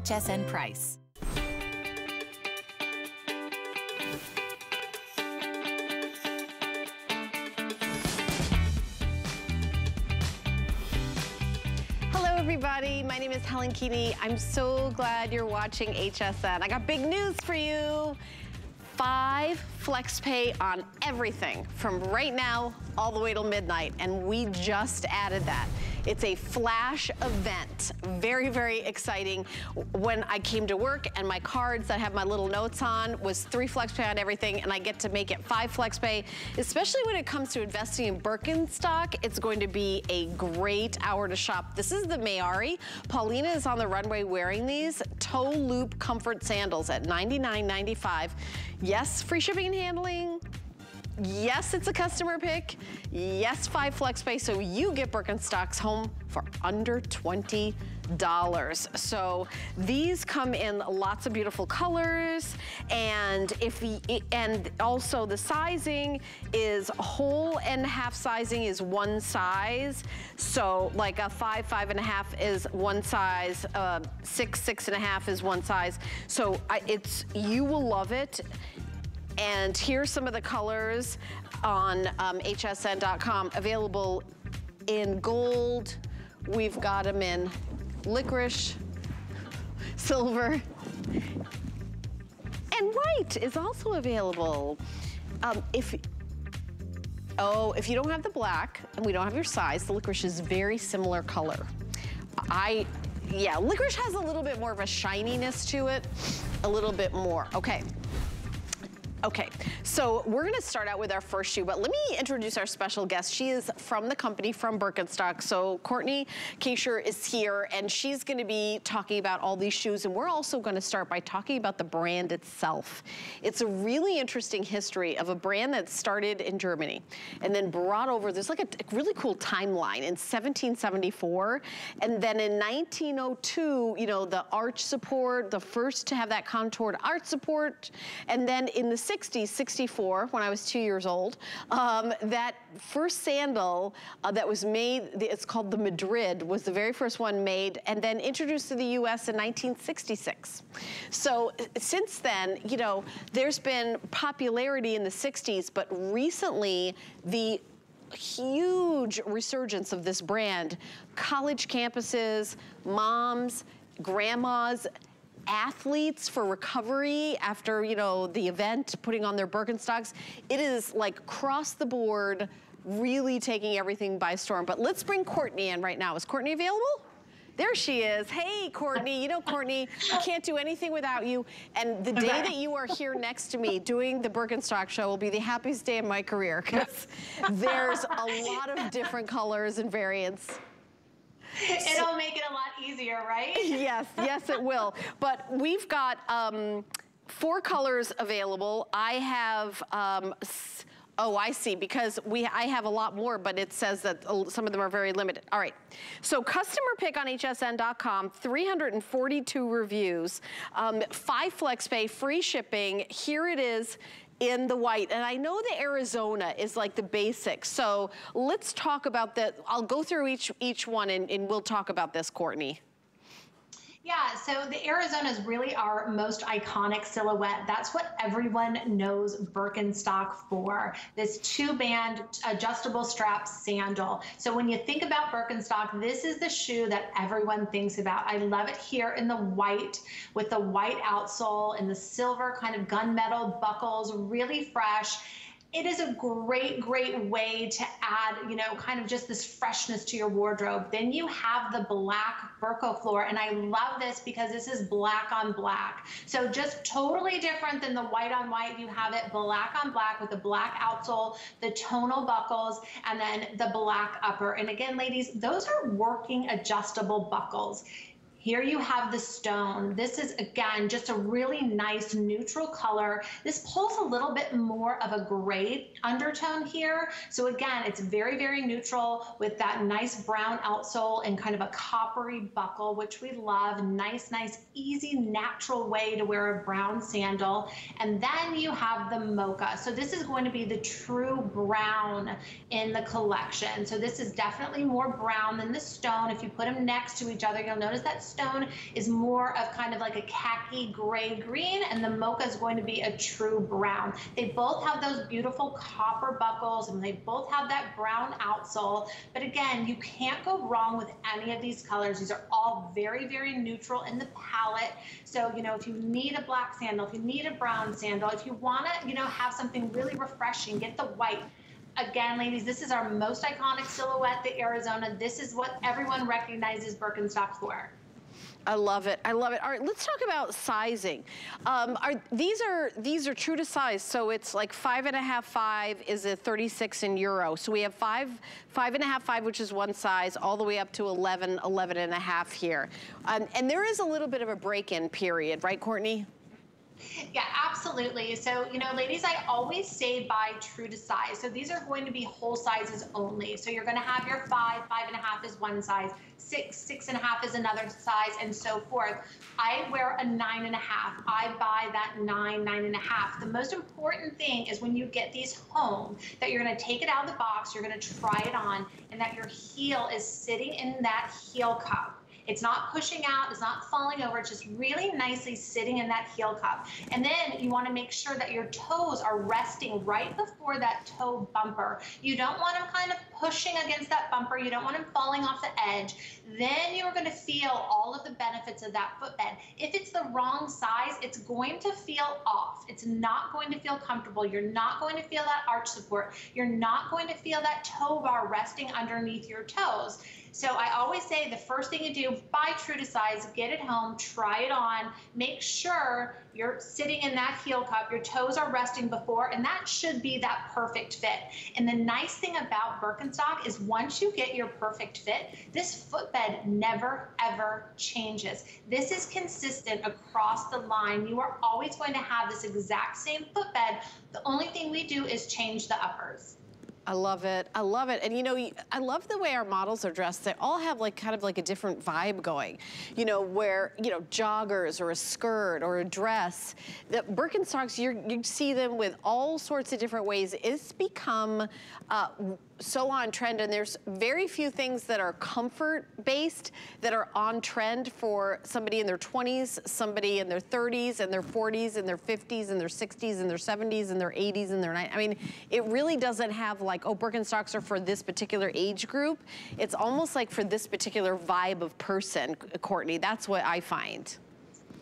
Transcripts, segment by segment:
HSN price. Everybody, my name is Helen Keaney. I'm so glad you're watching HSN. I got big news for you. 5 flex pay on everything from right now all the way till midnight, and we just added that. It's a flash event. Very, very exciting. When I came to work and my cards that have my little notes on was 3 flex pay on everything, and I get to make it 5 flex pay. Especially when it comes to investing in Birkenstock, it's going to be a great hour to shop. This is the Mayari. Paulina is on the runway wearing these toe loop comfort sandals at $99.95. Yes, free shipping and handling. Yes, it's a customer pick. Yes, 5 flex pay, so you get Birkenstocks home for under $20. So these come in lots of beautiful colors, and also the sizing is whole and half sizing is one size. So like a 5, 5.5 is one size, 6, 6.5 is one size. So you will love it. And here's some of the colors on hsn.com available in gold. We've got them in licorice, silver, and white is also available. If you don't have the black and we don't have your size, the licorice is very similar color. Yeah, licorice has a little bit more of a shininess to it, a little bit more. Okay, so we're gonna start out with our first shoe, but let me introduce our special guest. She is from the company, from Birkenstock. So Kourtney Kaisher is here, and she's gonna be talking about all these shoes, and we're also gonna start by talking about the brand itself. It's a really interesting history of a brand that started in Germany and then brought over, there's like a really cool timeline in 1774, and then in 1902, you know, the arch support, the first to have that contoured arch support, and then in the 60s, 64, when I was 2 years old, that first sandal that was made, it's called the Madrid, was the very first one made and then introduced to the US in 1966. So since then, you know, there's been popularity in the 60s, but recently the huge resurgence of this brand, college campuses, moms, grandmas, athletes for recovery after, you know, the event, putting on their Birkenstocks. It is like cross the board, really taking everything by storm. But let's bring Kourtney in right now. Is Kourtney available? There she is. Hey, Kourtney. You know, Kourtney, I can't do anything without you. And the day that you are here next to me doing the Birkenstock show will be the happiest day of my career, because there's a lot of different colors and variants. It'll make it a lot easier, right? Yes, yes it will. But we've got 4 colors available. I have, oh, I see, because I have a lot more, but it says that some of them are very limited. All right, so customer pick on hsn.com, 342 reviews, 5 flex pay, free shipping. Here it is in the white, and I know the Arizona is like the basic, so let's talk about that. I'll go through each one, and we'll talk about this, Kourtney. Yeah, so the Arizona is really our most iconic silhouette. That's what everyone knows Birkenstock for, this 2-band adjustable strap sandal. So when you think about Birkenstock, this is the shoe that everyone thinks about. I love it here in the white with the white outsole and the silver kind of gunmetal buckles, really fresh. It is a great, great way to add, you know, kind of just this freshness to your wardrobe. Then you have the black Birko Flor, and I love this because this is black on black. So just totally different than the white on white. You have it black on black with the black outsole, the tonal buckles, and then the black upper. And again, ladies, those are working adjustable buckles. Here you have the stone. This is, again, just a really nice neutral color. This pulls a little bit more of a gray undertone here. So again, it's very, very neutral with that nice brown outsole and kind of a coppery buckle, which we love. Nice, nice, easy, natural way to wear a brown sandal. And then you have the mocha. So this is going to be the true brown in the collection. So this is definitely more brown than the stone. If you put them next to each other, you'll notice that stone is more of kind of like a khaki gray green, and the mocha is going to be a true brown. They both have those beautiful copper buckles, and they both have that brown outsole. But again, you can't go wrong with any of these colors. These are all very, very neutral in the palette. So, you know, if you need a black sandal, if you need a brown sandal, if you want to, you know, have something really refreshing, get the white. Again, ladies, this is our most iconic silhouette, the Arizona. This is what everyone recognizes Birkenstock for. I love it. I love it. All right, let's talk about sizing. These are true to size, so it's like 5.5 is a 36 in euro. So we have 5.5, which is one size, all the way up to 11.5 here. And there is a little bit of a break-in period, right, Courtney? Yeah, absolutely. So, you know, ladies, I always say buy true to size. So these are going to be whole sizes only. So you're going to have your 5.5 is one size, 6.5 is another size, and so forth. I wear a 9.5. I buy that 9.5. The most important thing is when you get these home that you're going to take it out of the box, you're going to try it on, and that your heel is sitting in that heel cup. It's not pushing out, it's not falling over, it's just really nicely sitting in that heel cup. And then you want to make sure that your toes are resting right before that toe bumper. You don't want them kind of pushing against that bumper, you don't want them falling off the edge. Then you're going to feel all of the benefits of that footbed. If it's the wrong size, it's going to feel off. It's not going to feel comfortable. You're not going to feel that arch support. You're not going to feel that toe bar resting underneath your toes. So I always say the first thing you do, buy true to size, get it home, try it on, make sure you're sitting in that heel cup, your toes are resting before, and that should be that perfect fit. And the nice thing about Birkenstock is once you get your perfect fit, this footbed never, ever changes. This is consistent across the line. You are always going to have this exact same footbed. The only thing we do is change the uppers. I love it. I love it. And, you know, I love the way our models are dressed. They all have like kind of like a different vibe going, you know, where, you know, joggers or a skirt or a dress. The Birkenstocks, you see them with all sorts of different ways. It's become so on trend, and there's very few things that are comfort based that are on trend for somebody in their 20s, somebody in their 30s and their 40s and their 50s and their 60s and their 70s and their 80s and their 90s. I mean, it really doesn't have like, oh, Birkenstocks are for this particular age group. It's almost like for this particular vibe of person, Courtney. That's what I find.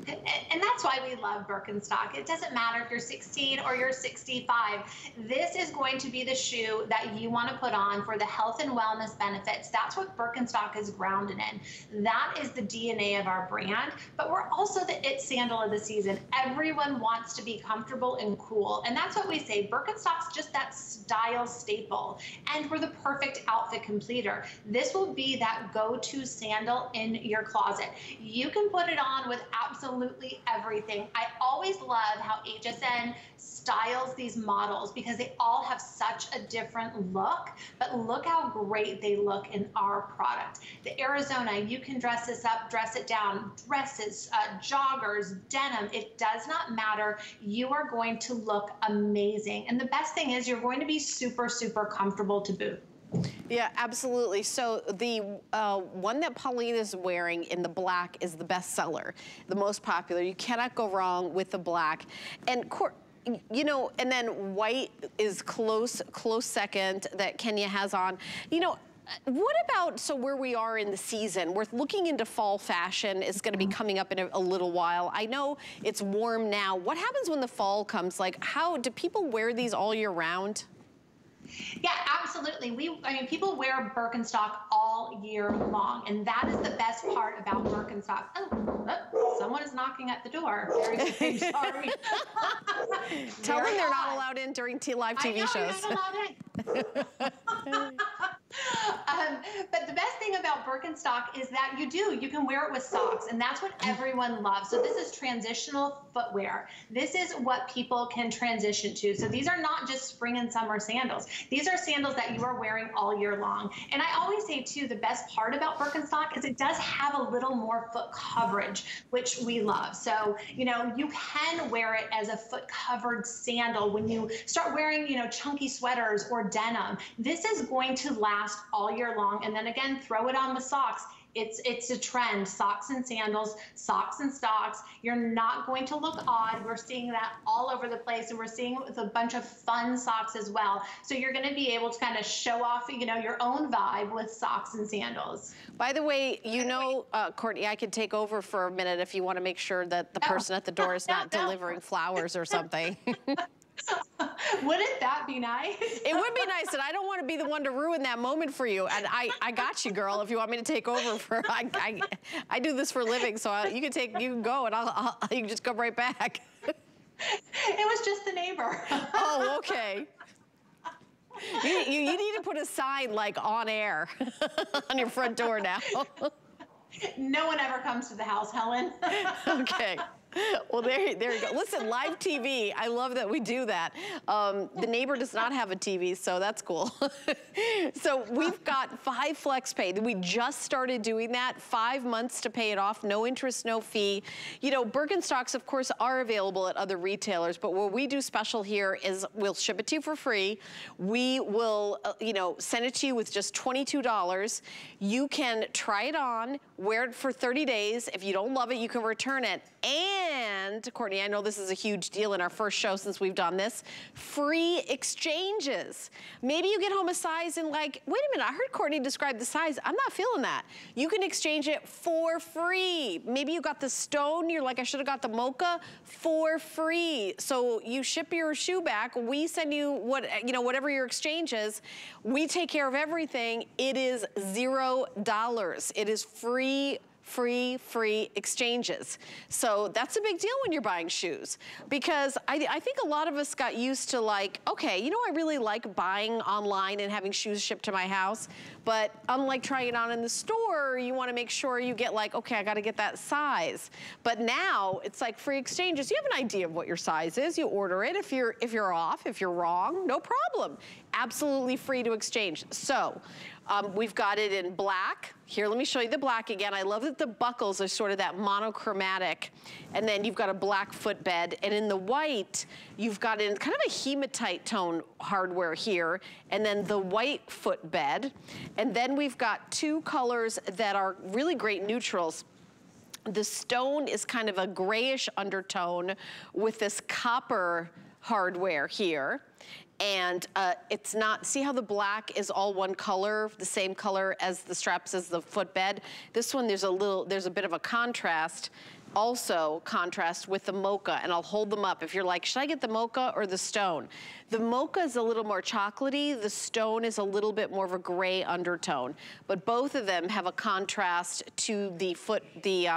And that's why we love Birkenstock. It doesn't matter if you're 16 or you're 65. This is going to be the shoe that you want to put on for the health and wellness benefits. That's what Birkenstock is grounded in. That is the DNA of our brand. But we're also the it sandal of the season. Everyone wants to be comfortable and cool. And that's what we say. Birkenstock's just that style staple. And we're the perfect outfit completer. This will be that go-to sandal in your closet. You can put it on with absolutely everything. I always love how HSN styles these models because they all have such a different look, but look how great they look in our product. The Arizona, you can dress this up, dress it down, dresses, joggers, denim, it does not matter. You are going to look amazing. And the best thing is you're going to be super, super comfortable to boot. Yeah, absolutely. So the one that Paulina is wearing in the black is the best seller, the most popular. You cannot go wrong with the black. And you know, and then white is close second that Kenya has on. You know, what about, so where we are in the season, we're looking into fall fashion. It's going to be coming up in a little while. I know it's warm now. What happens when the fall comes? Like, how do people wear these all year round? Yeah, absolutely. I mean, people wear Birkenstock all year long, and that is the best part about Birkenstock. Oh, someone is knocking at the door. Very sorry. Tell them they're not allowed in during live TV shows. You're not allowed in. But the best thing about Birkenstock is that you can wear it with socks, and that's what everyone loves. So this is transitional footwear. This is what people can transition to. So these are not just spring and summer sandals. These are sandals that you are wearing all year long. And I always say too, the best part about Birkenstock is it does have a little more foot coverage, which we love. So, you know, you can wear it as a foot covered sandal when you start wearing, you know, chunky sweaters or denim. This is going to last all year long, and then again, throw it on with socks. It's a trend, socks and sandals, socks and stocks. You're not going to look odd. We're seeing that all over the place, and we're seeing it with a bunch of fun socks as well. So you're gonna be able to kind of show off, you know, your own vibe with socks and sandals. By the way, you know, Courtney, I could take over for a minute if you want to make sure that the person at the door is not delivering flowers or something. Wouldn't that be nice? It would be nice, and I don't want to be the one to ruin that moment for you. And I got you, girl. If you want me to take over for, I do this for a living, so you can take, you can go, and you can just come right back. It was just the neighbor. Oh, okay. You need to put a sign like on air on your front door now. No one ever comes to the house, Helen. Okay. Well, there you go. Listen, live TV. I love that we do that. The neighbor does not have a TV, so that's cool. So we've got 5 flex pay. We just started doing that. 5 months to pay it off. No interest, no fee. You know, Birkenstocks, of course, are available at other retailers, but what we do special here is we'll ship it to you for free. We will, you know, send it to you with just $22. You can try it on, wear it for 30 days. If you don't love it, you can return it. And, Courtney, I know this is a huge deal in our first show since we've done this, free exchanges. Maybe you get home a size and like, wait a minute, I heard Courtney describe the size. I'm not feeling that. You can exchange it for free. Maybe you got the stone, you're like, I should have got the mocha, for free. So you ship your shoe back, we send you whatever your exchange is. We take care of everything. It is $0. It is free exchanges. So that's a big deal when you're buying shoes, because I think a lot of us got used to like, okay, you know, I really like buying online and having shoes shipped to my house, but unlike trying it on in the store, you want to make sure you get like, okay, I got to get that size. But now it's like free exchanges. You have an idea of what your size is. You order it. If you're off, if you're wrong, no problem. Absolutely free to exchange. So we've got it in black. Here, let me show you the black again. I love that the buckles are sort of that monochromatic. And then you've got a black footbed. And in the white, you've got in kind of a hematite tone hardware here. And then the white footbed. And then we've got 2 colors that are really great neutrals. The stone is kind of a grayish undertone with this copper hardware here. And it's not, see how the black is all one color, the same color as the straps as the footbed? This one, there's a bit of a contrast, also contrast with the mocha, and I'll hold them up. If you're like, should I get the mocha or the stone? The mocha is a little more chocolatey, the stone is a little bit more of a gray undertone, but both of them have a contrast to the foot, the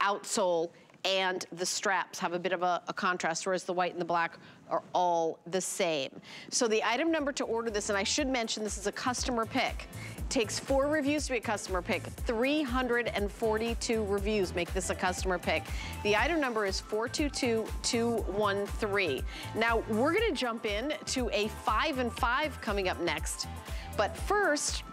outsole, and the straps have a bit of a contrast, whereas the white and the black are all the same. So the item number to order this, and I should mention this is a customer pick. It takes 4 reviews to be a customer pick. 342 reviews make this a customer pick. The item number is 422213. Now we're gonna jump in to a 5 and 5 coming up next, but first,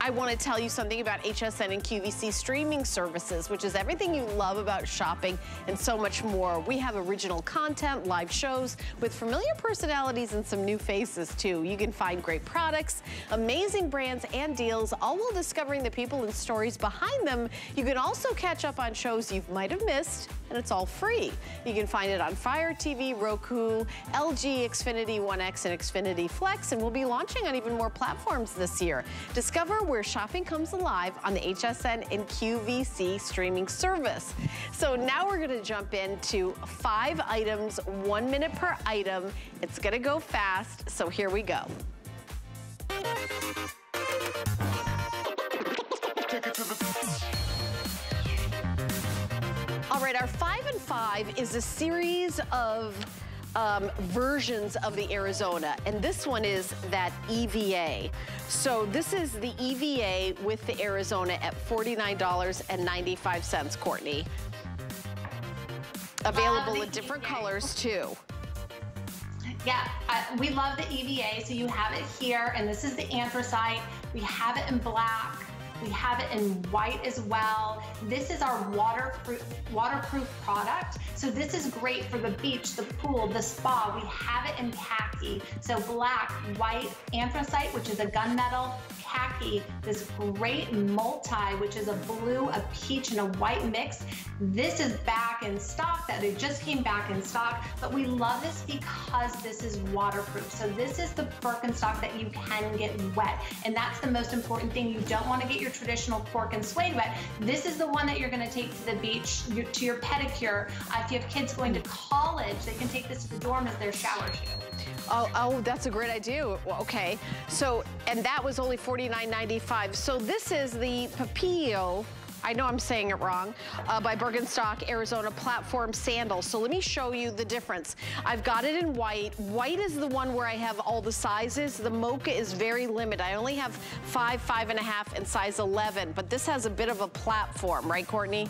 I want to tell you something about HSN and QVC streaming services, which is everything you love about shopping and so much more. We have original content, live shows with familiar personalities and some new faces too. You can find great products, amazing brands and deals, all while discovering the people and stories behind them. You can also catch up on shows you might have missed, and it's all free. You can find it on Fire TV, Roku, LG, Xfinity One X, and Xfinity Flex, and we'll be launching on even more platforms this year. Discover where shopping comes alive on the HSN and QVC streaming service. So now we're gonna jump into 5 items, 1 minute per item. It's gonna go fast, so here we go. All right, our 5 and 5 is a series of versions of the Arizona, and this one is that EVA. So this is the EVA with the Arizona at $49.95, Courtney. Available in different colors too. Yeah, we love the EVA, so you have it here, and this is the anthracite. We have it in black. We have it in white as well. This is our waterproof product. So this is great for the beach, the pool, the spa. We have it in khaki. So black, white, anthracite, which is a gunmetal, khaki, this great multi, which is a blue, a peach, and a white mix. This is back in stock, that it just came back in stock, but we love this because this is waterproof. So this is the Birkenstock that you can get wet, and that's the most important thing. You don't want to get your traditional cork and suede wet. This is the one that you're going to take to the beach, to your pedicure. If you have kids going to college, they can take this to the dorm as their shower shoe. Oh, that's a great idea. Okay, so, and that was only $49.95. So this is the Papilio, I know I'm saying it wrong, by Birkenstock Arizona platform sandals. So let me show you the difference. I've got it in white. White is the one where I have all the sizes. The mocha is very limited. I only have 5, 5.5, and size 11, but this has a bit of a platform, right, Courtney?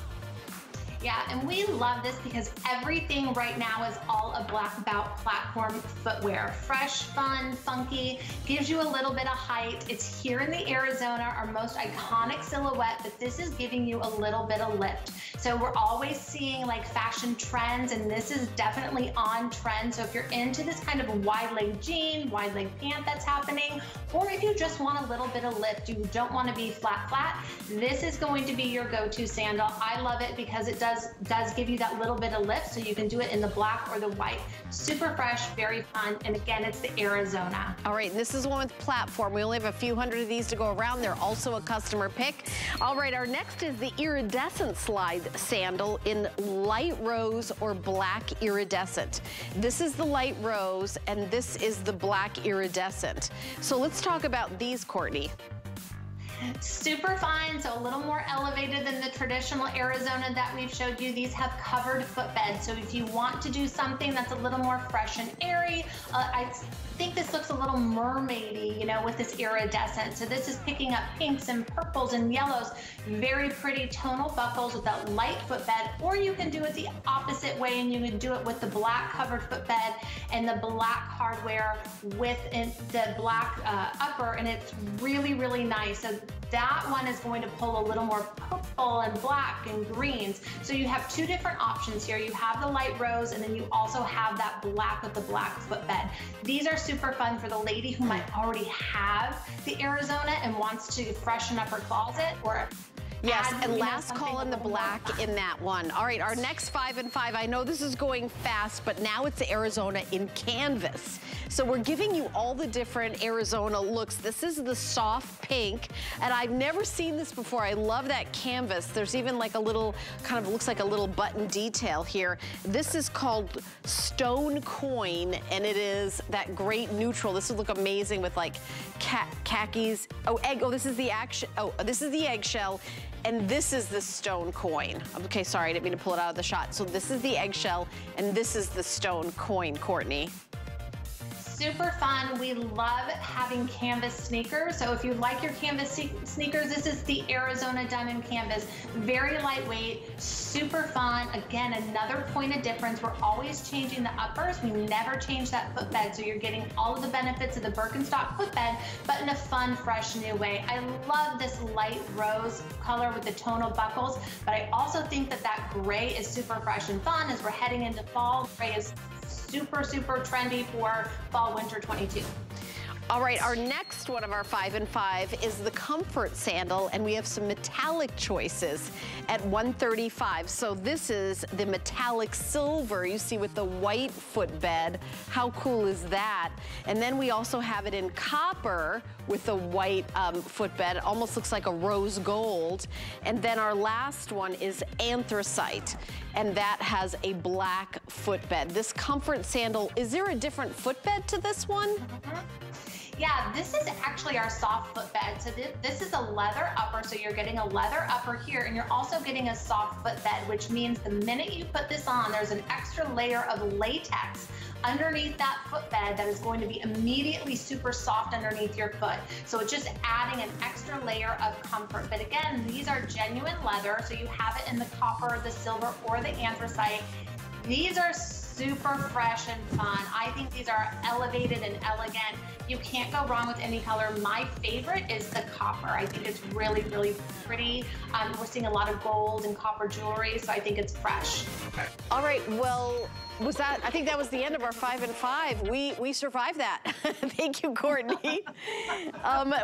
Yeah, and we love this because everything right now is all about platform footwear. Fresh, fun, funky, gives you a little bit of height. It's here in the Arizona, our most iconic silhouette, but this is giving you a little bit of lift. So we're always seeing like fashion trends, and this is definitely on trend. So if you're into this kind of wide leg jean, wide leg pant that's happening, or if you just want a little bit of lift, you don't want to be flat, flat, this is going to be your go-to sandal. I love it because it does give you that little bit of lift, so you can do it in the black or the white. Super fresh, very fun, and again, it's the Arizona. All right, and this is the one with platform. We only have a few hundred of these to go around. They're also a customer pick. All right, our next is the iridescent slide sandal in light rose or black iridescent. This is the light rose, and this is the black iridescent. So let's talk about these, Courtney. Super fine, so a little more elevated than the traditional Arizona that we've showed you. These have covered footbeds, so if you want to do something that's a little more fresh and airy, I think this looks a little mermaidy, you know, with this iridescent. So this is picking up pinks and purples and yellows, very pretty tonal buckles with that light footbed, or you can do it the opposite way and you can do it with the black covered footbed and the black hardware with the black upper, and it's really, really nice. So that one is going to pull a little more purple and black and greens. So you have two different options here. You have the light rose, and then you also have that black with the black footbed. These are super fun for the lady who might already have the Arizona and wants to freshen up her closet, or yes, and last call in the black in that one. All right, our next 5 and 5. I know this is going fast, but now it's the Arizona in canvas. So we're giving you all the different Arizona looks. This is the soft pink, and I've never seen this before. I love that canvas. There's even like a little, kind of looks like a little button detail here. This is called Stone Coin, and it is that great neutral. This would look amazing with like khakis. Oh, egg, oh, this is the action. Oh, this is the eggshell. And this is the stone coin. Okay, sorry, I didn't mean to pull it out of the shot. So this is the eggshell, and this is the stone coin, Courtney. Super fun. We love having canvas sneakers. So if you like your canvas sneakers, this is the Arizona Diamond Canvas. Very lightweight, super fun. Again, another point of difference. We're always changing the uppers. We never change that footbed. So you're getting all of the benefits of the Birkenstock footbed, but in a fun, fresh, new way. I love this light rose color with the tonal buckles, but I also think that that gray is super fresh and fun as we're heading into fall. Gray is super, super trendy for fall, winter 22. All right, our next one of our 5 and 5 is the comfort sandal, and we have some metallic choices at $135. So this is the metallic silver you see with the white footbed. How cool is that? And then we also have it in copper with the white footbed. It almost looks like a rose gold. And then our last one is anthracite, and that has a black footbed. This comfort sandal, is there a different footbed to this one? Yeah, this is actually our soft footbed. So this is a leather upper, so you're getting a leather upper here, and you're also getting a soft footbed, which means the minute you put this on, there's an extra layer of latex underneath that footbed that is going to be immediately super soft underneath your foot. So it's just adding an extra layer of comfort. But again, these are genuine leather, so you have it in the copper, the silver, or the anthracite. These are super fresh and fun. I think these are elevated and elegant. You can't go wrong with any color. My favorite is the copper. I think it's really, really pretty. We're seeing a lot of gold and copper jewelry, so I think it's fresh. All right, well, Was that, I think that was the end of our 5 and 5. We survived that. Thank you, Courtney.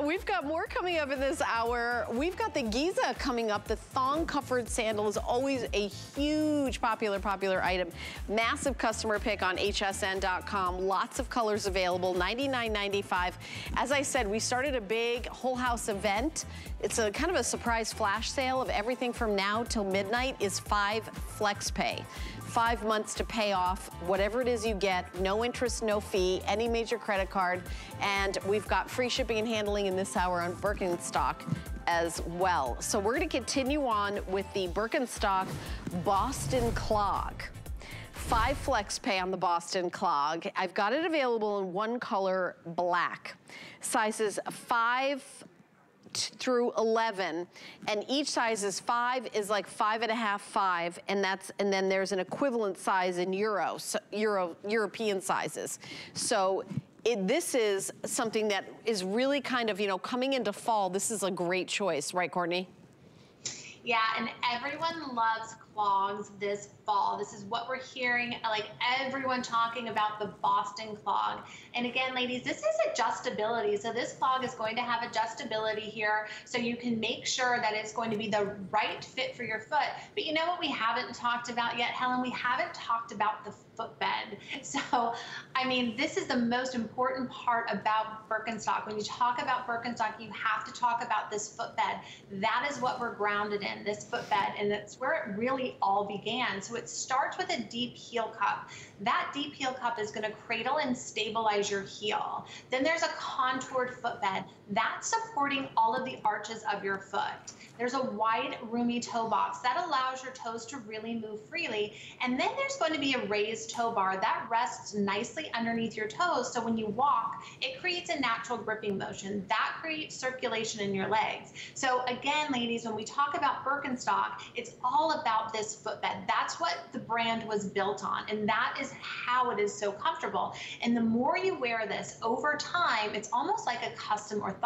We've got more coming up in this hour. We've got the Giza coming up. The thong covered sandal is always a huge popular item. Massive customer pick on hsn.com. Lots of colors available, $99.95. As I said, we started a big whole house event. It's a kind of a surprise flash sale of everything from now till midnight is 5 flex pay. 5 months to pay off whatever it is you get, no interest, no fee, any major credit card, and we've got free shipping and handling in this hour on Birkenstock as well. So we're gonna continue on with the Birkenstock Boston Clog. 5 flex pay on the Boston Clog. I've got it available in one color, black. Sizes 5 through 11, and each size is 5 is like 5.5, 5, and that's, and then there's an equivalent size in euro, so European sizes. So this is something that is really kind of, you know, coming into fall. This is a great choice, right, Courtney? Yeah, and everyone loves clogs this fall. This is what we're hearing, like everyone talking about the Boston Clog. And again, ladies, this is adjustability. So this clog is going to have adjustability here, so you can make sure that it's going to be the right fit for your foot. But you know what we haven't talked about yet, Helen? We haven't talked about the footbed. So, I mean, this is the most important part about Birkenstock. When you talk about Birkenstock, you have to talk about this footbed. That is what we're grounded in, this footbed, and that's where it really all began. So it starts with a deep heel cup. That deep heel cup is going to cradle and stabilize your heel. Then there's a contoured footbed. That's supporting all of the arches of your foot. There's a wide, roomy toe box. That allows your toes to really move freely. And then there's going to be a raised toe bar. That rests nicely underneath your toes, so when you walk, it creates a natural gripping motion. That creates circulation in your legs. So again, ladies, when we talk about Birkenstock, it's all about this footbed. That's what the brand was built on, and that is how it is so comfortable. And the more you wear this over time, it's almost like a custom orthotic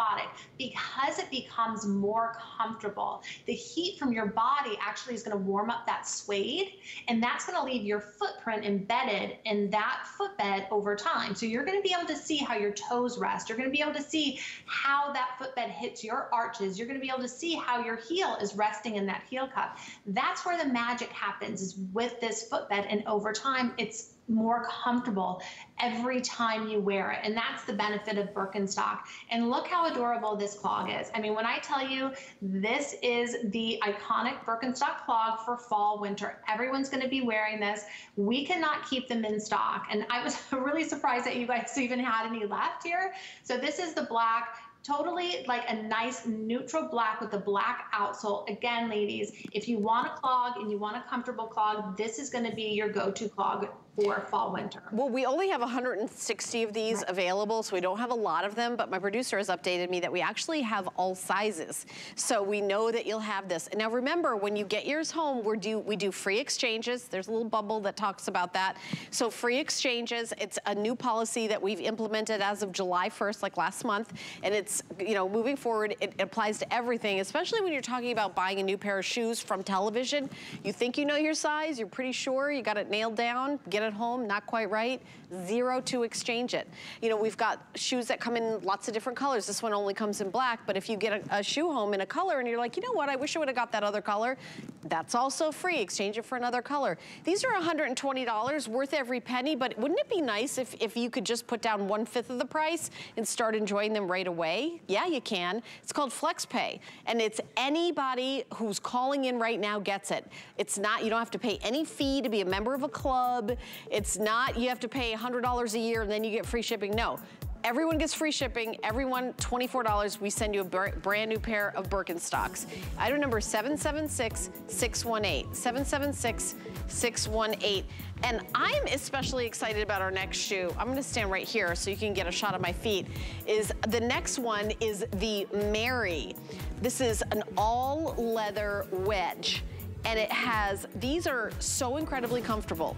because it becomes more comfortable. The heat from your body actually is going to warm up that suede, and that's going to leave your footprint embedded in that footbed over time. So you're going to be able to see how your toes rest. You're going to be able to see how that footbed hits your arches. You're going to be able to see how your heel is resting in that heel cup. That's where the magic happens, is with this footbed, and over time, it's more comfortable every time you wear it. And that's the benefit of Birkenstock. And look how adorable this clog is. I mean, when I tell you this is the iconic Birkenstock clog for fall, winter, everyone's going to be wearing this. We cannot keep them in stock. And I was really surprised that you guys even had any left here. So this is the black. Totally like a nice neutral black with a black outsole. Again, ladies, if you want a clog and you want a comfortable clog, this is going to be your go-to clog for fall, winter. Well, we only have 160 of these available, so we don't have a lot of them, but my producer has updated me that we actually have all sizes. So we know that you'll have this. And now remember, when you get yours home, we do free exchanges. There's a little bubble that talks about that. So free exchanges, it's a new policy that we've implemented as of July 1st, like last month, and it's, you know, moving forward, it applies to everything, especially when you're talking about buying a new pair of shoes from television. You think you know your size, you're pretty sure, you got it nailed down, get it home, not quite right, zero to exchange it. You know, we've got shoes that come in lots of different colors. This one only comes in black, but if you get a shoe home in a color and you're like, you know what, I wish I would have got that other color, that's also free. Exchange it for another color. These are $120, worth every penny, but wouldn't it be nice if you could just put down 1/5 of the price and start enjoying them right away? Yeah, you can. It's called Flex Pay, and it's anybody who's calling in right now gets it. It's not, you don't have to pay any fee to be a member of a club. It's not, you have to pay $100 a year and then you get free shipping. No. Everyone gets free shipping. Everyone, $24. We send you a brand new pair of Birkenstocks. Item number 776-618. 776-618. And I'm especially excited about our next shoe. I'm gonna stand right here so you can get a shot of my feet. Is the next one is the Mayari. This is an all leather wedge. And it has, these are so incredibly comfortable.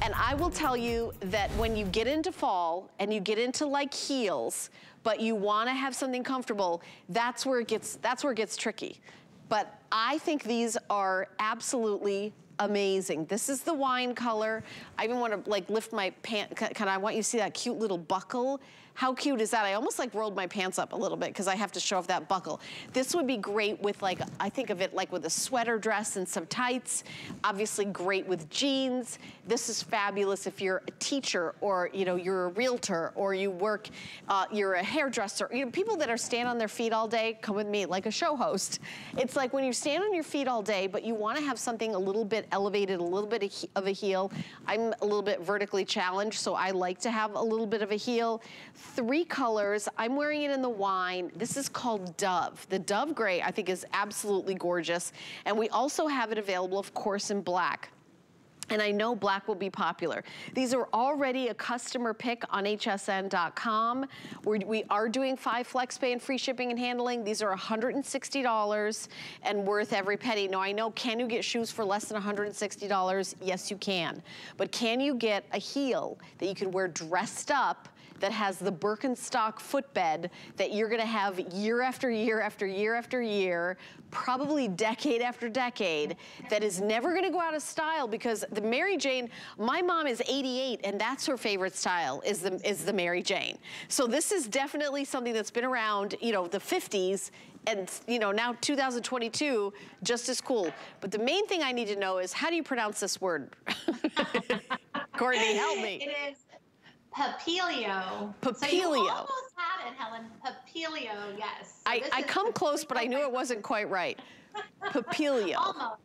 And I will tell you that when you get into fall and you get into like heels, but you wanna have something comfortable, that's where it gets tricky. But I think these are absolutely amazing. This is the wine color. I even want to like lift my pant. Can I want you to see that cute little buckle? How cute is that? I almost like rolled my pants up a little bit because I have to show off that buckle. This would be great with like, I think of it like with a sweater dress and some tights. Obviously great with jeans. This is fabulous if you're a teacher or, you know, you're a realtor or you work, you're a hairdresser. You know, people that are standing on their feet all day, come with me, like a show host. It's like when you stand on your feet all day, but you want to have something a little bit elevated, a little bit of a heel. I'm a little bit vertically challenged, so I like to have a little bit of a heel. 3 colors. I'm wearing it in the wine. This is called Dove. The Dove gray I think is absolutely gorgeous. And we also have it available, of course, in black. And I know black will be popular. These are already a customer pick on hsn.com. We are doing 5 flex pay and free shipping and handling. These are $160 and worth every penny. Now I know, can you get shoes for less than $160? Yes, you can. But can you get a heel that you can wear dressed up that has the Birkenstock footbed that you're gonna have year after year after year after year, probably decade after decade, that is never gonna go out of style? Because the Mary Jane, my mom is 88 and that's her favorite style, is the Mary Jane. So this is definitely something that's been around, you know, the 50s, and you know, now 2022, just as cool. But the main thing I need to know is, how do you pronounce this word? Courtney, help me. It is Papilio. Papilio. So you almost had it, Helen. Papilio, yes. So I come close, but I knew it wasn't quite right. Papilio. Almost.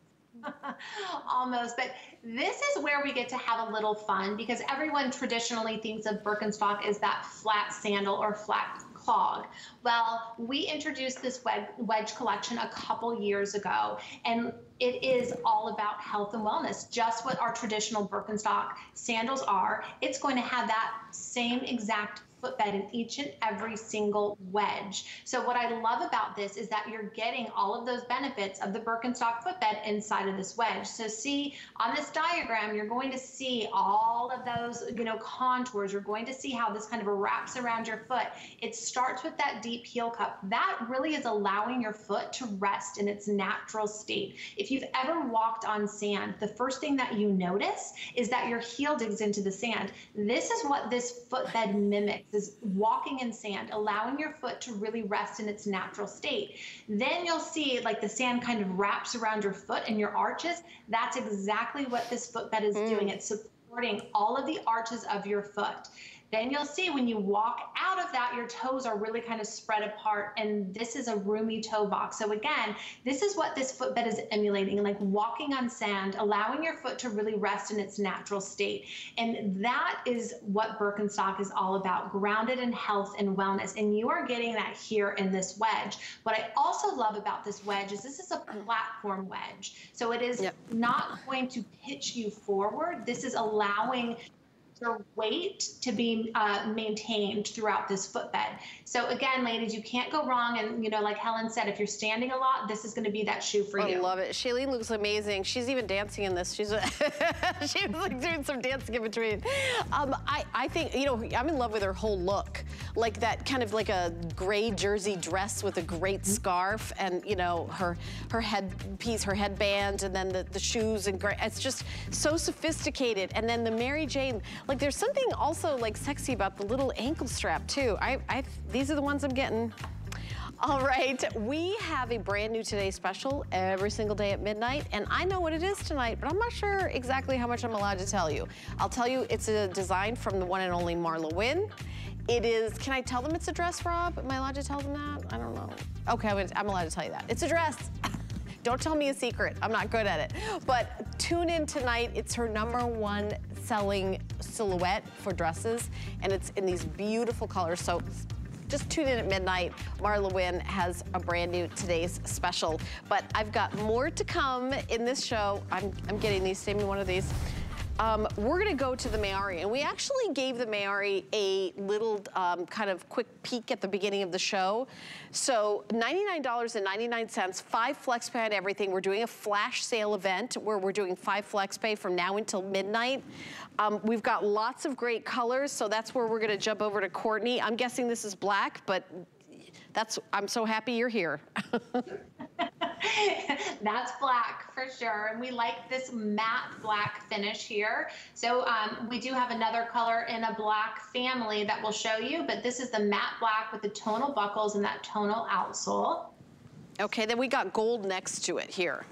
Almost. But this is where we get to have a little fun, because everyone traditionally thinks of Birkenstock as that flat sandal or flat clog. Well, we introduced this wedge collection a couple years ago, and it is all about health and wellness, just what our traditional Birkenstock sandals are. It's going to have that same exact footbed in each and every single wedge. So what I love about this is that you're getting all of those benefits of the Birkenstock footbed inside of this wedge. So see on this diagram, you're going to see all of those, you know, contours. You're going to see how this kind of wraps around your foot. It starts with that deep heel cup. That really is allowing your foot to rest in its natural state. If you've ever walked on sand, the first thing that you notice is that your heel digs into the sand. This is what this footbed mimics, is walking in sand, allowing your foot to really rest in its natural state. Then you'll see like the sand kind of wraps around your foot and your arches. That's exactly what this footbed is doing. It's supporting all of the arches of your foot. Then you'll see when you walk out of that, your toes are really kind of spread apart, and this is a roomy toe box. So again, this is what this footbed is emulating, like walking on sand, allowing your foot to really rest in its natural state. And that is what Birkenstock is all about, grounded in health and wellness. And you are getting that here in this wedge. What I also love about this wedge is this is a platform wedge. So it is not going to pitch you forward. This is allowing your weight to be maintained throughout this footbed. So again, ladies, you can't go wrong. And you know, like Helen said, if you're standing a lot, this is going to be that shoe for you. I love it. Shailene looks amazing. She's even dancing in this. She's she was like doing some dancing in between. I think, you know, I'm in love with her whole look. Like that kind of like a gray jersey dress with a great scarf, and you know, her headpiece, her headband, and then the shoes and gray. It's just so sophisticated. And then the Mary Jane. Like there's something also like sexy about the little ankle strap too. These are the ones I'm getting. All right, we have a brand new Today Special every single day at midnight, and I know what it is tonight, but I'm not sure exactly how much I'm allowed to tell you. I'll tell you it's a design from the one and only Marla Wynn. It is, can I tell them it's a dress, Rob? Am I allowed to tell them that? I don't know. Okay, I'm allowed to tell you that. It's a dress. Don't tell me a secret. I'm not good at it. But tune in tonight. It's her #1 selling silhouette for dresses, and it's in these beautiful colors. So just tune in at midnight. Marla Wynn has a brand new Today's Special. But I've got more to come in this show. I'm getting these, save me one of these. We're gonna go to the Mayari, and we actually gave the Mayari a little kind of quick peek at the beginning of the show. So $99.99, 5 flex pay on everything. We're doing a flash sale event where we're doing 5 flex pay from now until midnight. We've got lots of great colors, so that's where we're gonna jump over to Courtney. I'm guessing this is black, but I'm so happy you're here. That's black for sure. And we like this matte black finish here. So we do have another color in a black family that we'll show you, but this is the matte black with the tonal buckles and that tonal outsole. Okay, then we got gold next to it here.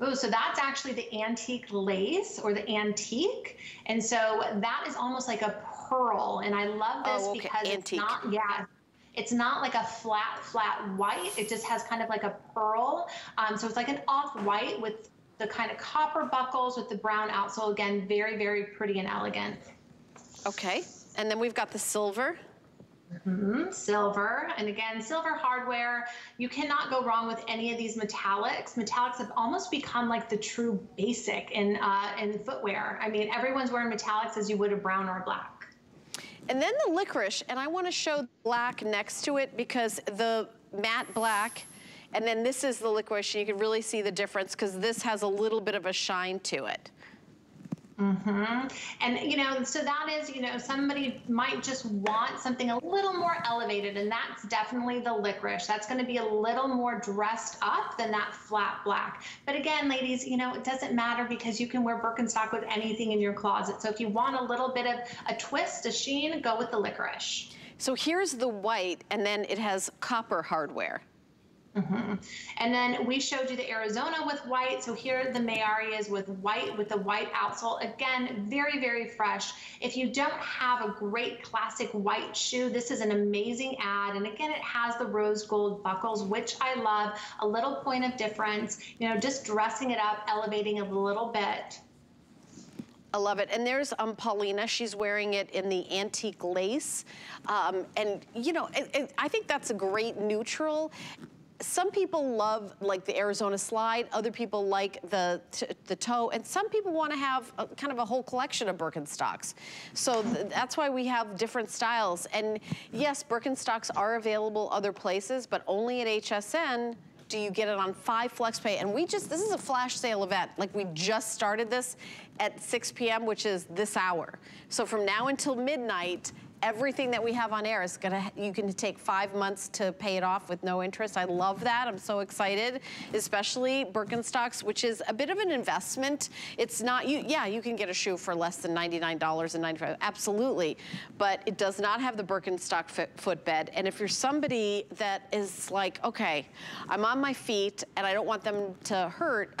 Oh, so that's actually the antique lace or the antique. And so that is almost like a pearl. And I love this because antique. It's not like a flat white. It just has kind of like a pearl. So it's like an off-white with the kind of copper buckles with the brown outsole. Again, very, very pretty and elegant. Okay, and then we've got the silver. Silver, and again, silver hardware. You cannot go wrong with any of these metallics. Metallics have almost become like the true basic in footwear. I mean, everyone's wearing metallics as you would a brown or a black. And then the licorice, and I want to show black next to it because the matte black, and then this is the licorice, and you can really see the difference because this has a little bit of a shine to it. And, you know, so that is, you know, somebody might just want something a little more elevated, and that's definitely the licorice. That's going to be a little more dressed up than that flat black. But again, ladies, you know, it doesn't matter because you can wear Birkenstock with anything in your closet. So if you want a little bit of a twist, a sheen, go with the licorice. So here's the white, and then it has copper hardware. And then we showed you the Arizona with white. So here the Mayari is with white, with the white outsole. Again, very, very fresh. If you don't have a great classic white shoe, this is an amazing ad. And again, it has the rose gold buckles, which I love. A little point of difference, you know, just dressing it up, elevating a little bit. I love it. And there's Paulina. She's wearing it in the antique lace. And, you know, I think that's a great neutral. Some people love like the Arizona slide, other people like the toe, and some people want to have a, kind of a whole collection of Birkenstocks. So that's why we have different styles. And yes, Birkenstocks are available other places, but only at HSN do you get it on 5 FlexPay. And we just, this is a flash sale event. Like we just started this at 6 p.m., which is this hour. So from now until midnight, everything that we have on air is gonna, you can take 5 months to pay it off with no interest. I love that. I'm so excited, especially Birkenstocks, which is a bit of an investment. It's not, yeah, you can get a shoe for less than $99.95, absolutely. But it does not have the Birkenstock footbed. And if you're somebody that is like, okay, I'm on my feet and I don't want them to hurt,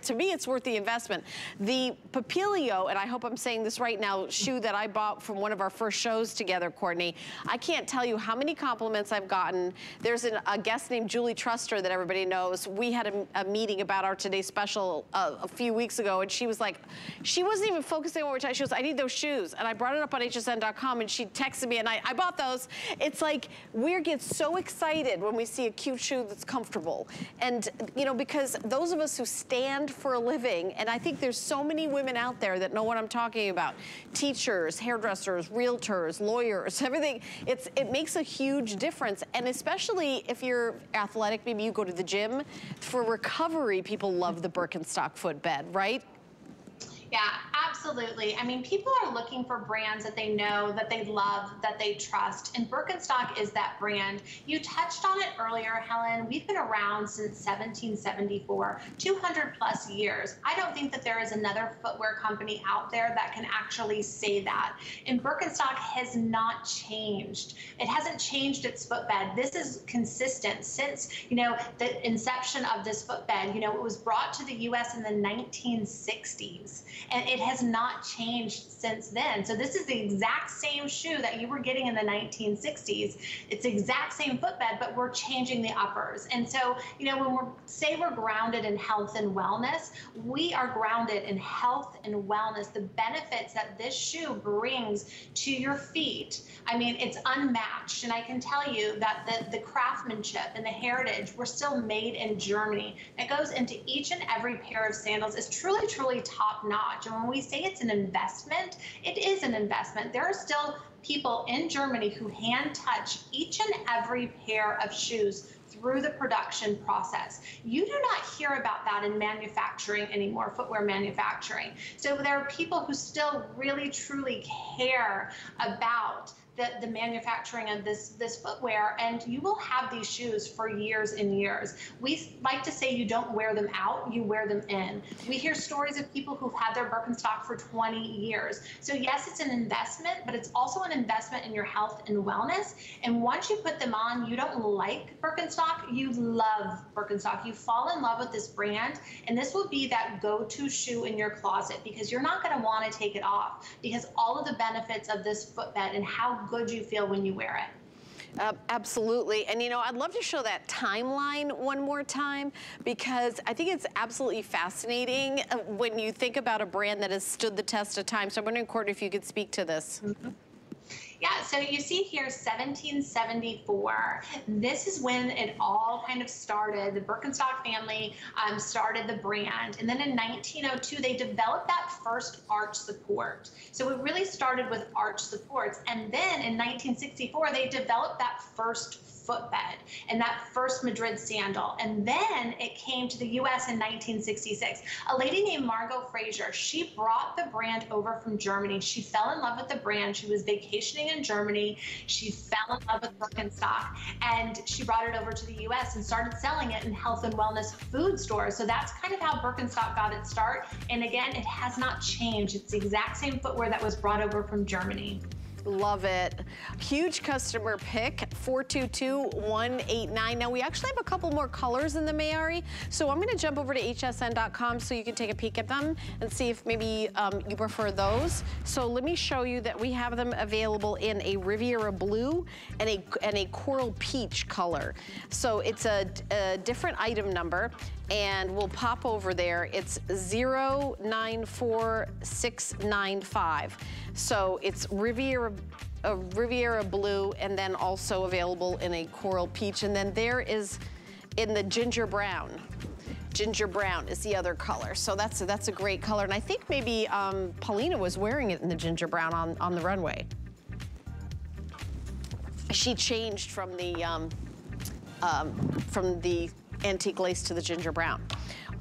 to me, it's worth the investment. The Papilio, and I hope I'm saying this right now, shoe that I bought from one of our first shows together, Courtney. I can't tell you how many compliments I've gotten. There's a guest named Julie Truster that everybody knows. We had a meeting about our Today Special a few weeks ago, and she was like, she wasn't even focusing on what we're talking. She goes, I need those shoes. And I brought it up on hsn.com, and she texted me, and I bought those. It's like, we get so excited when we see a cute shoe that's comfortable. And, you know, because those of us who stand for a living, and I think there's so many women out there that know what I'm talking about. Teachers, hairdressers, realtors, lawyers, everything. It makes a huge difference. And especially if you're athletic, maybe you go to the gym. For recovery, people love the Birkenstock footbed, right? Yeah, absolutely. I mean, people are looking for brands that they know, that they love, that they trust, and Birkenstock is that brand. You touched on it earlier, Helen. We've been around since 1774, 200 plus years. I don't think that there is another footwear company out there that can actually say that. And Birkenstock has not changed. It hasn't changed its footbed. This is consistent since, you know, the inception of this footbed. You know, it was brought to the U.S. in the 1960s. And it has not changed since then. So this is the exact same shoe that you were getting in the 1960s. It's the exact same footbed, but we're changing the uppers. And so, you know, when we say we're grounded in health and wellness, we are grounded in health and wellness, the benefits that this shoe brings to your feet. I mean, it's unmatched. And I can tell you that the craftsmanship and the heritage were still made in Germany. That goes into each and every pair of sandals. It's truly, truly top notch. And when we say it's an investment, it is an investment. There are still people in Germany who hand touch each and every pair of shoes through the production process. You do not hear about that in manufacturing anymore, footwear manufacturing. So there are people who still really, truly care about the manufacturing of this footwear, and you will have these shoes for years and years. We like to say you don't wear them out, you wear them in. We hear stories of people who've had their Birkenstock for 20 years. So yes, it's an investment, but it's also an investment in your health and wellness. And once you put them on, you don't like Birkenstock, you love Birkenstock. You fall in love with this brand, and this will be that go-to shoe in your closet, because you're not gonna wanna take it off, because all of the benefits of this footbed and how good you feel when you wear it. Absolutely. And you know, I'd love to show that timeline one more time, because I think it's absolutely fascinating when you think about a brand that has stood the test of time. So I'm wondering, Courtney, if you could speak to this. Mm-hmm. Yeah, so you see here 1774. This is when it all kind of started. The Birkenstock family started the brand. And then in 1902, they developed that first arch support. So it really started with arch supports. And then in 1964, they developed that first footbed and that first Madrid sandal. And then it came to the US in 1966. A lady named Margot Fraser, she brought the brand over from Germany. She fell in love with the brand. She was vacationing in Germany. She fell in love with Birkenstock, and she brought it over to the US and started selling it in health and wellness food stores. So that's kind of how Birkenstock got its start. And again, it has not changed. It's the exact same footwear that was brought over from Germany. Love it. Huge customer pick, 422-189. Now, we actually have a couple more colors in the Mayari, so I'm going to jump over to hsn.com so you can take a peek at them and see if maybe you prefer those. So let me show you that we have them available in a Riviera blue and a coral peach color. So it's a different item number, and we'll pop over there. It's 094695. So it's Riviera blue, and then also available in a coral peach. And then there is in the ginger brown. Ginger brown is the other color. So that's a great color. And I think maybe Paulina was wearing it in the ginger brown on the runway. She changed from the antique lace to the ginger brown.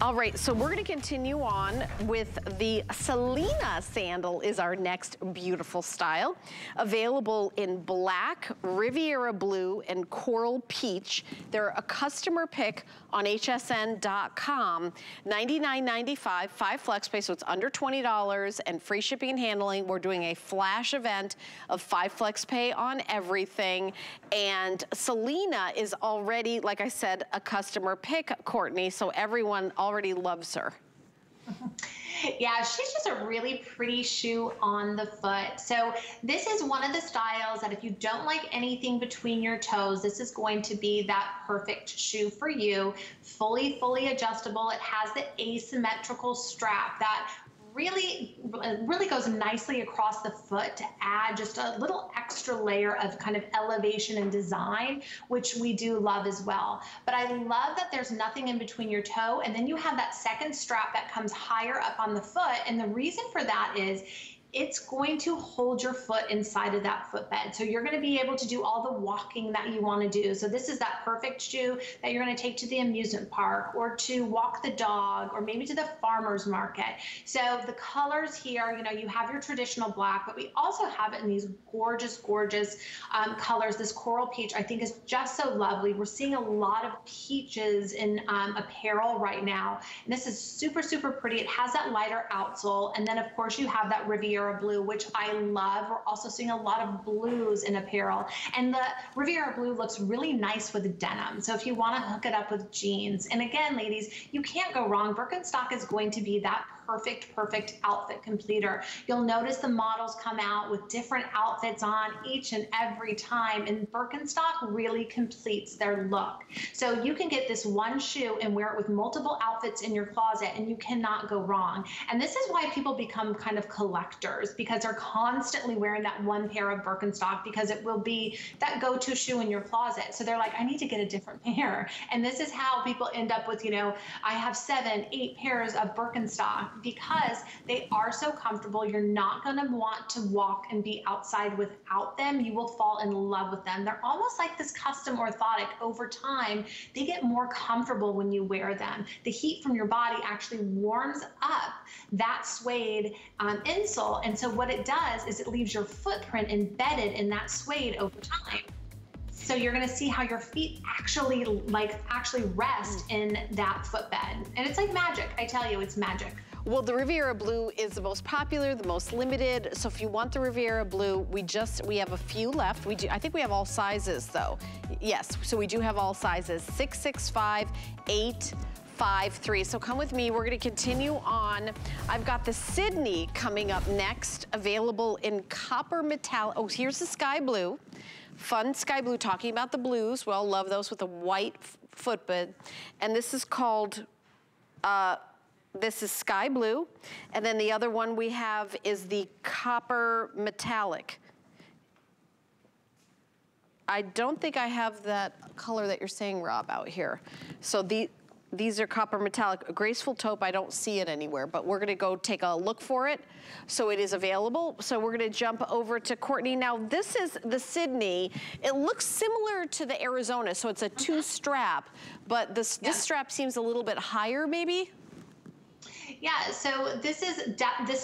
All right, so we're gonna continue on with the Selena sandal is our next beautiful style. Available in black, Riviera blue, and coral peach. They're a customer pick on hsn.com, $99.95, 5 flex pay, so it's under $20, and free shipping and handling. We're doing a flash event of 5 flex pay on everything. And Selena is already, like I said, a customer pick, Courtney, so everyone already loves her. Yeah, she's just a really pretty shoe on the foot. So this is one of the styles that if you don't like anything between your toes, this is going to be that perfect shoe for you. Fully adjustable. It has the asymmetrical strap that really goes nicely across the foot to add just a little extra layer of kind of elevation and design, which we do love as well. But I love that there's nothing in between your toe, and then you have that second strap that comes higher up on the foot. And the reason for that is it's going to hold your foot inside of that footbed. So you're gonna be able to do all the walking that you wanna do. So this is that perfect shoe that you're gonna take to the amusement park or to walk the dog or maybe to the farmer's market. So the colors here, you know, you have your traditional black, but we also have it in these gorgeous colors. This coral peach I think is just so lovely. We're seeing a lot of peaches in apparel right now. And this is super pretty. It has that lighter outsole. And then of course you have that Riviera blue, which I love. We're also seeing a lot of blues in apparel, and the Riviera blue looks really nice with denim. So if you want to hook it up with jeans, and again, ladies, you can't go wrong. Birkenstock is going to be that perfect outfit completer. You'll notice the models come out with different outfits on each and every time, and Birkenstock really completes their look. So you can get this one shoe and wear it with multiple outfits in your closet, and you cannot go wrong. And this is why people become kind of collectors, because they're constantly wearing that one pair of Birkenstock, because it will be that go-to shoe in your closet. So they're like, I need to get a different pair. And this is how people end up with, you know, I have 7, 8 pairs of Birkenstock. because they are so comfortable. You're not going to want to walk and be outside without them. You will fall in love with them. They're almost like this custom orthotic. Over time, they get more comfortable when you wear them. The heat from your body actually warms up that suede insole. And so what it does is it leaves your footprint embedded in that suede over time. So you're gonna see how your feet actually rest in that footbed. And it's like magic, I tell you, it's magic. Well, the Riviera Blue is the most popular, the most limited. So if you want the Riviera Blue, we have a few left. I think we have all sizes though. Yes, so we do have all sizes, 6, 6, 5, 8, 5, 3. So come with me, we're gonna continue on. I've got the Sydney coming up next, available in copper metallic. Oh, here's the sky blue. Fun sky blue, talking about the blues. We all love those with a white footbed. And this is called, this is sky blue. And then the other one we have is the copper metallic. I don't think I have that color that you're saying, Rob, out here. So these are copper metallic. A graceful taupe, I don't see it anywhere, but we're gonna go take a look for it. So it is available. So we're gonna jump over to Courtney. Now this is the Sydney. It looks similar to the Arizona, so it's a two strap, but this strap seems a little bit higher maybe? Yeah, so this is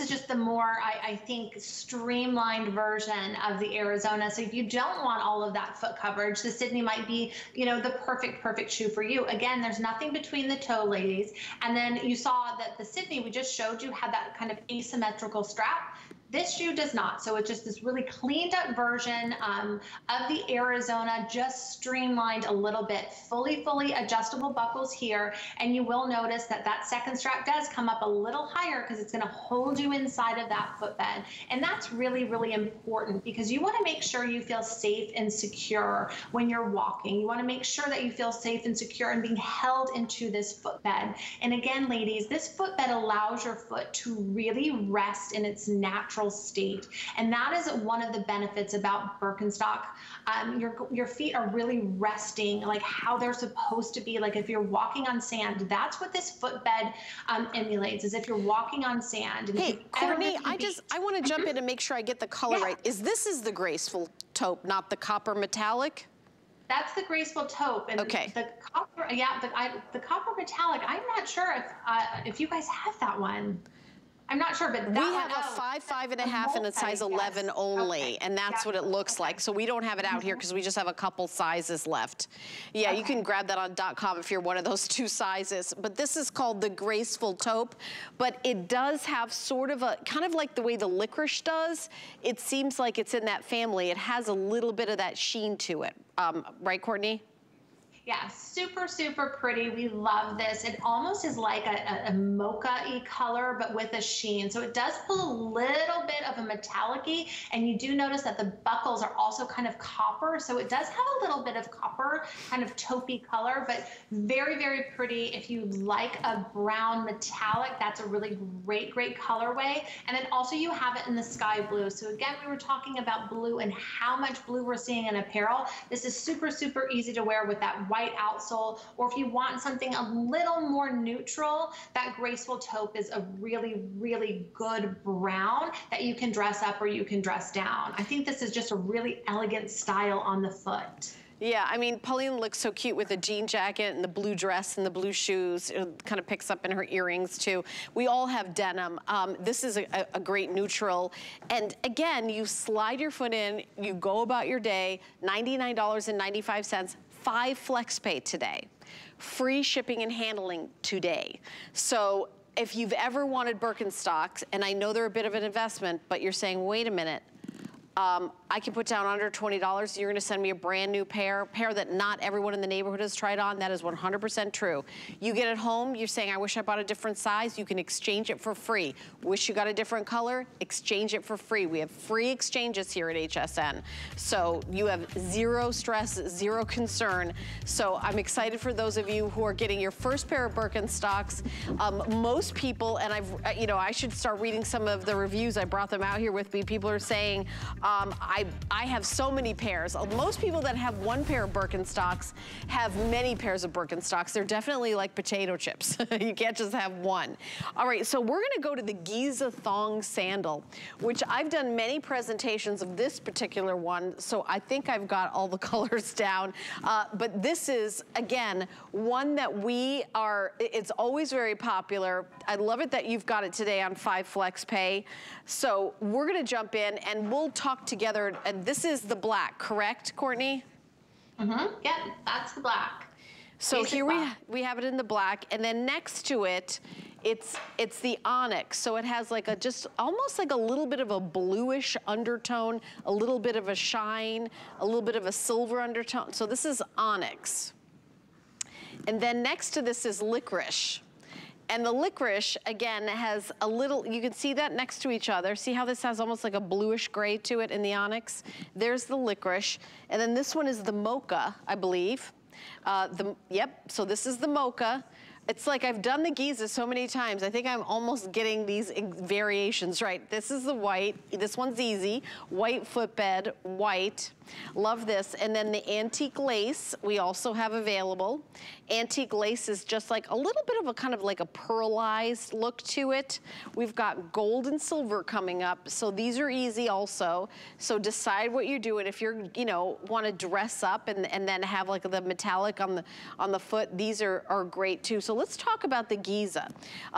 just the more, I think, streamlined version of the Arizona. So if you don't want all of that foot coverage, the Sydney might be, you know, the perfect shoe for you. Again, there's nothing between the toe, ladies. And then you saw that the Sydney we just showed you had that kind of asymmetrical strap. This shoe does not, so it's just this really cleaned up version of the Arizona, just streamlined a little bit, fully adjustable buckles here, and you will notice that that second strap does come up a little higher because it's gonna hold you inside of that footbed. And that's really important because you wanna make sure you feel safe and secure when you're walking. You wanna make sure that you feel safe and secure and being held into this footbed. And again, ladies, this footbed allows your foot to really rest in its natural state. And that is one of the benefits about Birkenstock. Your feet are really resting like how they're supposed to be. Like if you're walking on sand, that's what this footbed emulates, is if you're walking on sand. And hey, Courtney, I want to jump in and make sure I get the color right. Is the graceful taupe, not the copper metallic? That's the graceful taupe, and okay. The copper, yeah, the copper metallic. I'm not sure if you guys have that one. I'm not sure, but that we have a 5, 5.5, and a size 11 only, and that's what it looks like. So we don't have it out here because we just have a couple sizes left. Yeah, you can grab that on .com if you're one of those two sizes. But this is called the graceful taupe, but it does have sort of a, kind of like the way the licorice does. It seems like it's in that family. It has a little bit of that sheen to it, right, Courtney? Yeah, super pretty. We love this. It almost is like a mocha-y color, but with a sheen. So it does pull a little bit of a metallic-y, and you do notice that the buckles are also kind of copper. So it does have a little bit of copper, kind of taupey color, but very pretty. If you like a brown metallic, that's a really great colorway. And then also you have it in the sky blue. So again, we were talking about blue and how much blue we're seeing in apparel. This is super easy to wear with that white outsole, or if you want something a little more neutral, that graceful taupe is a really good brown that you can dress up or you can dress down. I think this is just a really elegant style on the foot. Yeah, I mean, Paulina looks so cute with a jean jacket and the blue dress and the blue shoes. It kind of picks up in her earrings too. We all have denim. This is a great neutral. And again, you slide your foot in, you go about your day, $99.95. 5 flex pay today, free shipping and handling today. So if you've ever wanted Birkenstocks, and I know they're a bit of an investment, but you're saying, wait a minute, I can put down under $20, you're gonna send me a brand new pair that not everyone in the neighborhood has tried on, that is 100% true. You get it home, you're saying, I wish I bought a different size, you can exchange it for free. Wish you got a different color, exchange it for free. We have free exchanges here at HSN. So you have zero stress, zero concern. So I'm excited for those of you who are getting your first pair of Birkenstocks. Most people, and I should start reading some of the reviews, I brought them out here with me, people are saying, I have so many pairs. Most people that have one pair of Birkenstocks have many pairs of Birkenstocks. They're definitely like potato chips. You can't just have one. All right, so we're gonna go to the Giza thong sandal, which I've done many presentations of this particular one, so I think I've got all the colors down. But this is, again, one that we are, it's always very popular. I love it that you've got it today on 5 Flex Pay. So we're gonna jump in and we'll talk together. And this is the black, correct, Courtney? Mm-hmm, yep, that's the black. So here we have it in the black, and then next to it, it's the onyx. So it has like a, just almost like a little bit of a bluish undertone, a little bit of a shine, a little bit of a silver undertone. So this is onyx. And then next to this is licorice. And the licorice, again, has a little, you can see that next to each other. See how this has almost like a bluish gray to it in the onyx? There's the licorice. And then this one is the mocha, I believe. Yep, so this is the mocha. It's like I've done the Giza so many times. I think I'm almost getting these variations right. This is the white. This one's easy. White footbed, white. Love this. And then the antique lace we also have available. Antique lace is just like a little bit of a kind of like a pearlized look to it. We've got gold and silver coming up. So these are easy also. So decide what you do. And if you're, you know, want to dress up and then have like the metallic on the foot, these are great too. So let's talk about the Giza.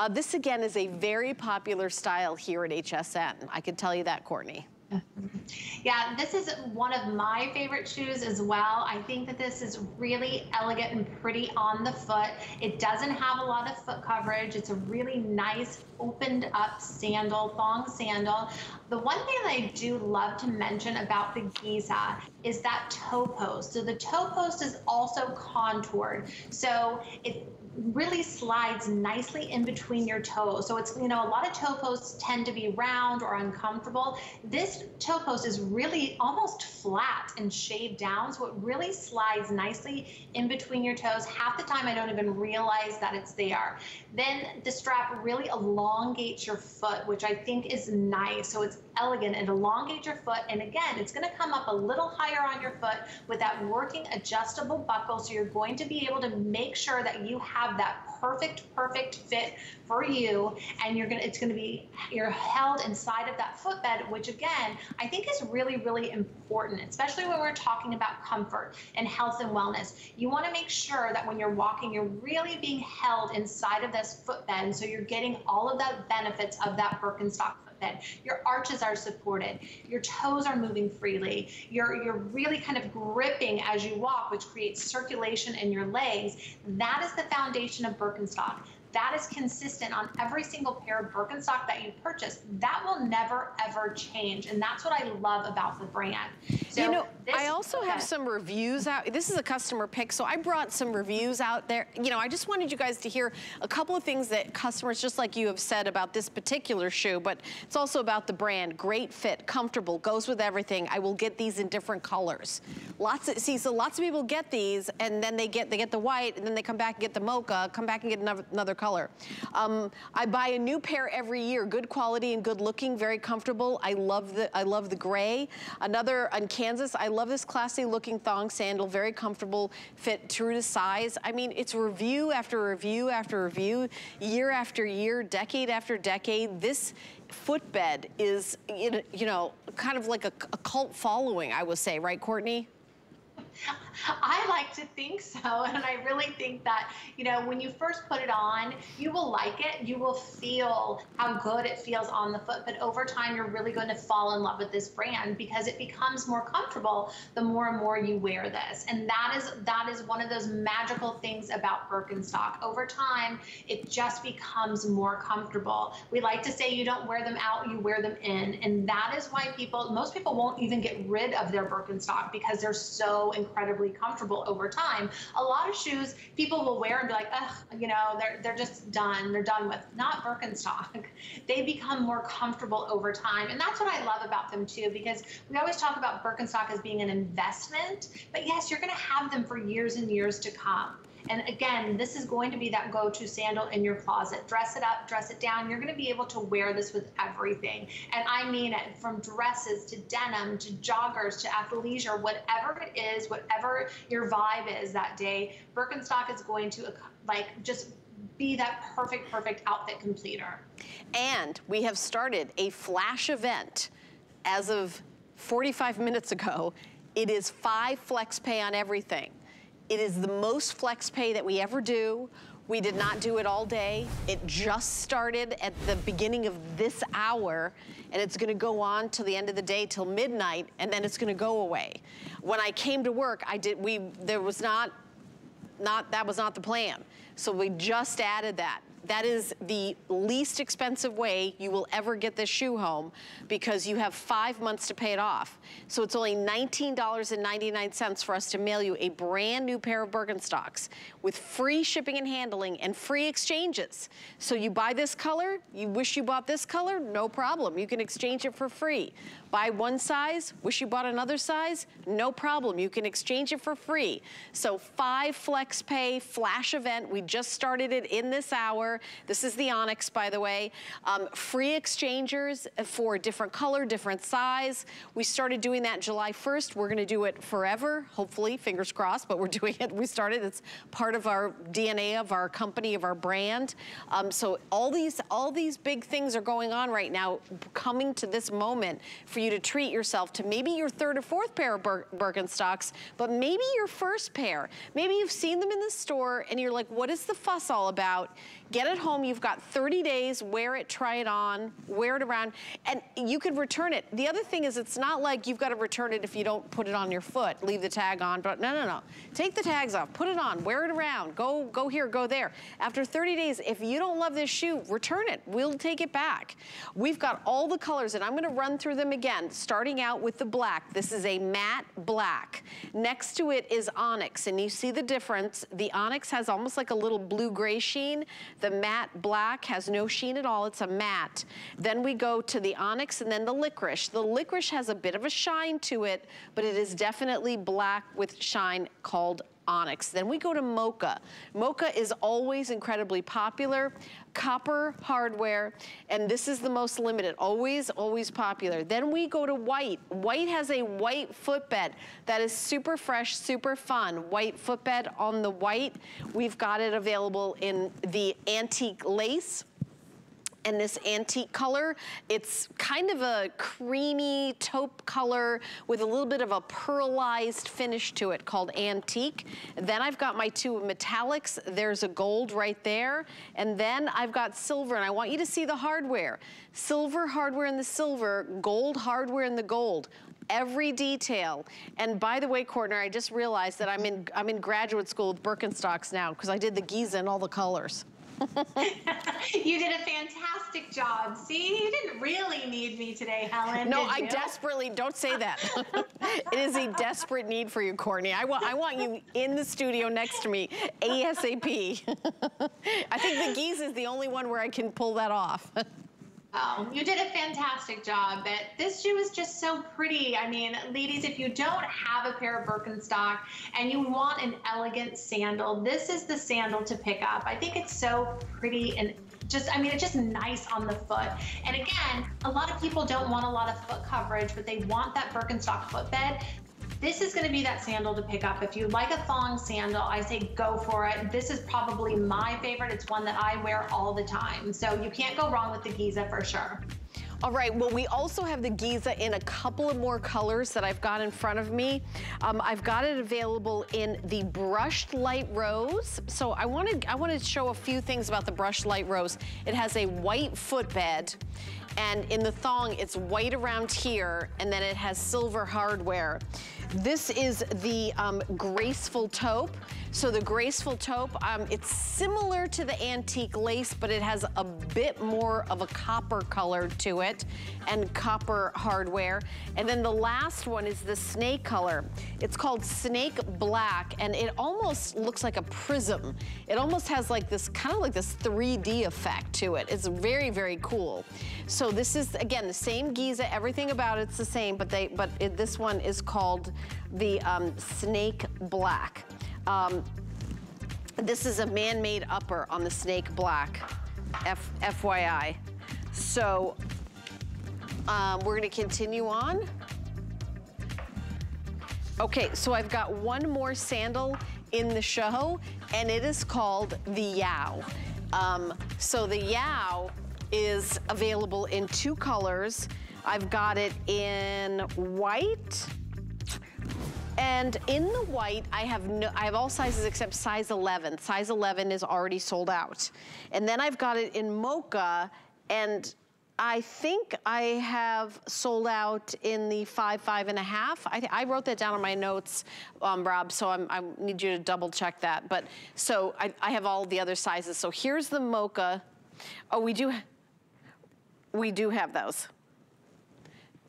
This again is a very popular style here at HSN. I can tell you that, Courtney. Yeah, this is one of my favorite shoes as well. I think that this is really elegant and pretty on the foot. It doesn't have a lot of foot coverage. It's a really nice opened up sandal, thong sandal. The one thing that I do love to mention about the Giza is that toe post. So the toe post is also contoured. So it really slides nicely in between your toes. So it's, you know, a lot of toe posts tend to be round or uncomfortable. This toe post is really almost flat and shaved down, so it really slides nicely in between your toes. Half the time I don't even realize that it's there. Then the strap really elongates your foot, which I think is nice. So it's elegant, it elongates your foot, and again, it's gonna come up a little higher on your foot with that working adjustable buckle, so you're going to be able to make sure that you have that perfect fit for you, and you're held inside of that footbed, which again I think is really important, especially when we're talking about comfort and health and wellness. You want to make sure that when you're walking, you're really being held inside of this footbed, so you're getting all of the benefits of that Birkenstock footbed. Your arches are supported, your toes are moving freely, you're really kind of gripping as you walk, which creates circulation in your legs. That is the foundation of Birkenstock. That is consistent on every single pair of Birkenstock that you purchase. That will never, ever change. And that's what I love about the brand. So you know, I also have some reviews out. This is a customer pick, so I brought some reviews out there. You know, I just wanted you guys to hear a couple of things that customers, just like you, have said about this particular shoe, but it's also about the brand. Great fit, comfortable, goes with everything. I will get these in different colors. So lots of people get these, and then they get the white, and then they come back and get the mocha, come back and get another color. I buy a new pair every year. Good quality and good looking, very comfortable. I love the gray. Another in Kansas. I love this classy looking thong sandal, very comfortable fit, true to size. I mean, it's review after review after review, year after year, decade after decade. This footbed is, you know, kind of like a cult following, I would say, right, Courtney? I like to think so, and I really think that, you know, when you first put it on, you will like it, you will feel how good it feels on the foot, but over time you're really going to fall in love with this brand because it becomes more comfortable the more and more you wear this. And that is one of those magical things about Birkenstock. Over time, it just becomes more comfortable. We like to say you don't wear them out, you wear them in, and that is why most people won't even get rid of their Birkenstock because they're so incredibly comfortable over time. A lot of shoes people will wear and be like, ugh, you know, they're just done. They're done with. Not Birkenstock. They become more comfortable over time, and that's what I love about them too. Because we always talk about Birkenstock as being an investment, but yes, you're going to have them for years and years to come. And again, this is going to be that go-to sandal in your closet. Dress it up, dress it down. You're going to be able to wear this with everything. And I mean it, from dresses to denim to joggers to athleisure, whatever it is, whatever your vibe is that day, Birkenstock is going to like just be that perfect outfit completer. And we have started a flash event as of 45 minutes ago. It is 5 flex pay on everything. It is the most flex pay that we ever do. We did not do it all day. It just started at the beginning of this hour, and it's gonna go on till the end of the day, till midnight, and then it's gonna go away. When I came to work, that was not the plan. So we just added that. That is the least expensive way you will ever get this shoe home, because you have 5 months to pay it off. So it's only $19.99 for us to mail you a brand new pair of Birkenstocks with free shipping and handling and free exchanges. So you buy this color, you wish you bought this color, no problem. You can exchange it for free. Buy one size, wish you bought another size, no problem. You can exchange it for free. So 5 flex pay flash event. We just started it in this hour. This is the Onyx, by the way. Free exchangers for different color, different size. We started doing that July 1st. We're gonna do it forever, hopefully, fingers crossed, but we're doing it, we started, it's part of our DNA, of our company, of our brand. So all these big things are going on right now, coming to this moment for you to treat yourself to maybe your third or fourth pair of Birkenstocks, but maybe your first pair. Maybe you've seen them in the store and you're like, what is the fuss all about? Get it home, you've got 30 days, wear it, try it on, wear it around, and you can return it. The other thing is, it's not like you've got to return it if you don't put it on your foot, leave the tag on, but no. Take the tags off, put it on, wear it around, go here, go there. After 30 days, if you don't love this shoe, return it, we'll take it back. We've got all the colors, and I'm gonna run through them again, starting out with the black. This is a matte black. Next to it is onyx, and you see the difference. The onyx has almost like a little blue-gray sheen. The matte black has no sheen at all, it's a matte. Then we go to the onyx and then the licorice. The licorice has a bit of a shine to it, but it is definitely black with shine, called onyx. Then we go to mocha. Mocha is always incredibly popular. Copper hardware, and this is the most limited, always popular. Then we go to white. White has a white footbed that is super fresh, super fun. White footbed on the white. We've got it available in the antique lace and this antique color. It's kind of a creamy taupe color with a little bit of a pearlized finish to it, called antique. Then I've got my two metallics. There's a gold right there. And then I've got silver, and I want you to see the hardware. Silver hardware in the silver, gold hardware in the gold. Every detail. And by the way, Courtney, I just realized that I'm in graduate school with Birkenstocks now, because I did the Giza in all the colors. You did a fantastic job. See, you didn't really need me today, Helen. No, I desperately, don't say that. It is a desperate need for you, Courtney. I want you in the studio next to me, ASAP. I think the geese is the only one where I can pull that off. Oh, you did a fantastic job, but this shoe is just so pretty. I mean, ladies, if you don't have a pair of Birkenstock and you want an elegant sandal, this is the sandal to pick up. I think it's so pretty and just, I mean, it's just nice on the foot. And again, a lot of people don't want a lot of foot coverage, but they want that Birkenstock footbed. This is gonna be that sandal to pick up. If you like a thong sandal, I say go for it. This is probably my favorite. It's one that I wear all the time. So you can't go wrong with the Giza for sure. All right, well, we also have the Giza in a couple of more colors that I've got in front of me. I've got it available in the brushed light rose. So I wanted to show a few things about the brushed light rose. It has a white footbed, and in the thong, it's white around here, and then it has silver hardware. This is the graceful taupe. So the graceful taupe, it's similar to the antique lace, but it has a bit more of a copper color to it and copper hardware. And then the last one is the snake color. It's called snake black, and it almost looks like a prism. It almost has like this, kind of like this 3D effect to it. It's very, very cool. So this is, again, the same Giza, everything about it's the same, but this one is called the snake black. This is a man-made upper on the snake black, FYI. So we're gonna continue on. Okay, so I've got one more sandal in the show, and it is called the Yao. So the Yao is available in two colors. I've got it in white, and in the white, I have all sizes except size 11. Size 11 is already sold out. And then I've got it in mocha, and I think I have sold out in the 5, 5.5. I wrote that down on my notes, Rob, so I need you to double check that. But so I have all the other sizes. So here's the mocha. Oh, we do have those.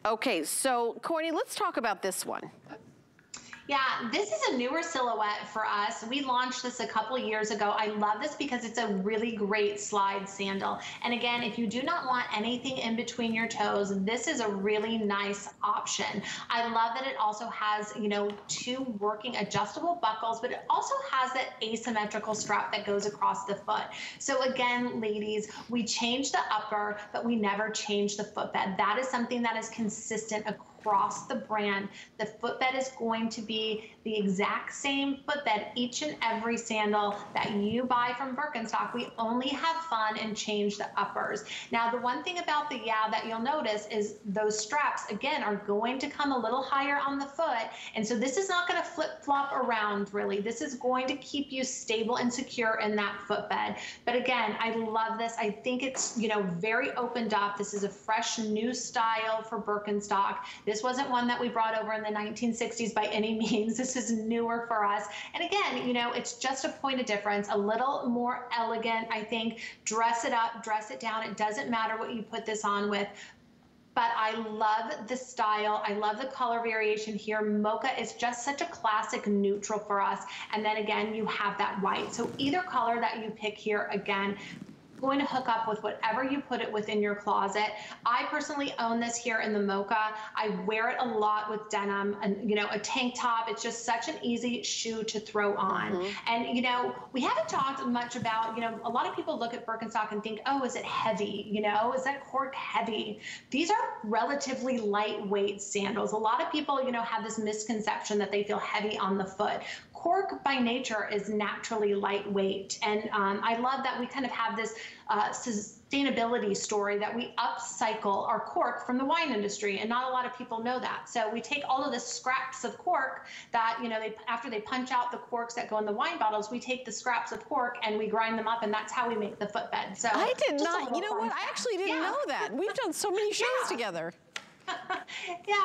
Okay, so Courtney, let's talk about this one. Yeah, this is a newer silhouette for us. We launched this a couple years ago. I love this because it's a really great slide sandal. And again, if you do not want anything in between your toes, this is a really nice option. I love that it also has, you know, two working adjustable buckles, but it also has that asymmetrical strap that goes across the foot. So again, ladies, we change the upper, but we never change the footbed. That is something that is consistent across the brand. The footbed is going to be the exact same footbed each and every sandal that you buy from Birkenstock. We only have fun and change the uppers. Now, the one thing about the Yao that you'll notice is those straps, again, are going to come a little higher on the foot. And so this is not going to flip-flop around, really. This is going to keep you stable and secure in that footbed. But again, I love this. I think it's, you know, very opened up. This is a fresh new style for Birkenstock. This wasn't one that we brought over in the 1960s by any means. This is newer for us. And again, you know, it's just a point of difference, a little more elegant, I think. Dress it up, dress it down. It doesn't matter what you put this on with. But I love the style. I love the color variation here. Mocha is just such a classic neutral for us. And then again, you have that white. So either color that you pick here, again, going to hook up with whatever you put it within your closet. I personally own this here in the mocha. I wear it a lot with denim and, you know, a tank top. It's just such an easy shoe to throw on. And, you know, we haven't talked much about, you know, a lot of people look at Birkenstock and think, oh, is it heavy? You know, is that cork heavy? These are relatively lightweight sandals. A lot of people, you know, have this misconception that they feel heavy on the foot. Cork by nature is naturally lightweight. And I love that we kind of have this sustainability story that we upcycle our cork from the wine industry, and not a lot of people know that. So we take all of the scraps of cork that, you know, after they punch out the corks that go in the wine bottles, we take the scraps of cork and we grind them up, and that's how we make the footbed. So I did not, you know what, I actually didn't know that. We've done so many shows together. Yeah,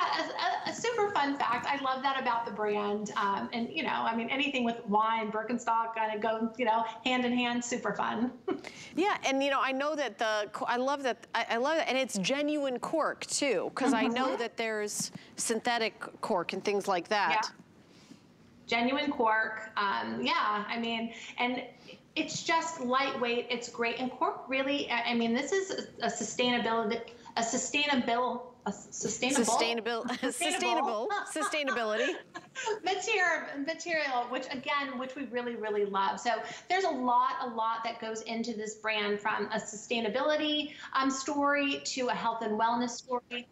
a super fun fact. I love that about the brand. And, you know, I mean, anything with wine, Birkenstock, kind of go, you know, hand in hand, super fun. Yeah, and, you know, I know that I love that, and it's genuine cork, too, because I know that there's synthetic cork and things like that. Yeah. Genuine cork, yeah, I mean, and it's just lightweight, it's great, and cork really, I mean, this is a sustainable material, which again, which we really, really love. So there's a lot that goes into this brand, from a sustainability story to a health and wellness story.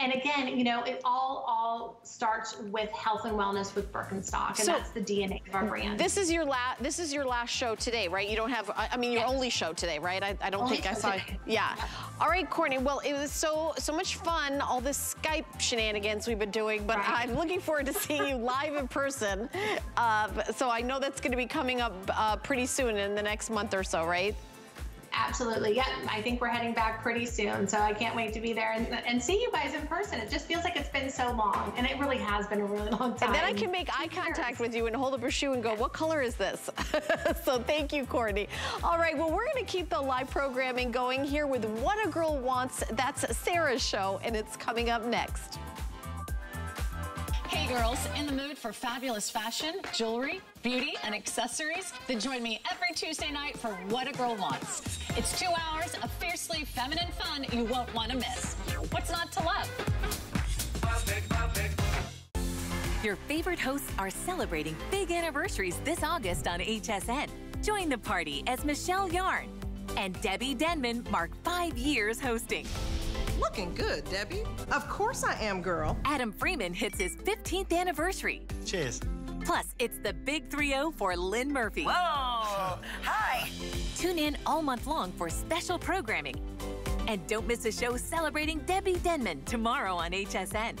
And again, you know, it all starts with health and wellness with Birkenstock, and so that's the DNA of our brand. This is your last show today, right? You don't have, I mean, your only show today, right? I don't think I saw. Yeah. All right, Courtney. Well, it was so much fun. All this Skype shenanigans we've been doing, but I'm looking forward to seeing you live in person. So I know that's going to be coming up pretty soon, in the next month or so, right? Absolutely, yep. I think we're heading back pretty soon, so I can't wait to be there and see you guys in person. It just feels like it's been so long, and it really has been a really long time. And then I can make eye contact with you and hold up your shoe and go, what color is this? So thank you, Courtney. All right, well, we're gonna keep the live programming going here with What a Girl Wants. That's Sarah's show, and it's coming up next. Hey girls, in the mood for fabulous fashion, jewelry, beauty, and accessories? Then join me every Tuesday night for What a Girl Wants. It's 2 hours of fiercely feminine fun you won't want to miss. What's not to love? Your favorite hosts are celebrating big anniversaries this August on HSN. Join the party as Michelle Yarn and Debbie Denman mark 5 years hosting. Looking good, Debbie. Of course I am, girl. Adam Freeman hits his 15th anniversary. Cheers. Plus, it's the big 3-0 for Lynn Murphy. Whoa! Hi! Tune in all month long for special programming. And don't miss a show celebrating Debbie Denman tomorrow on HSN.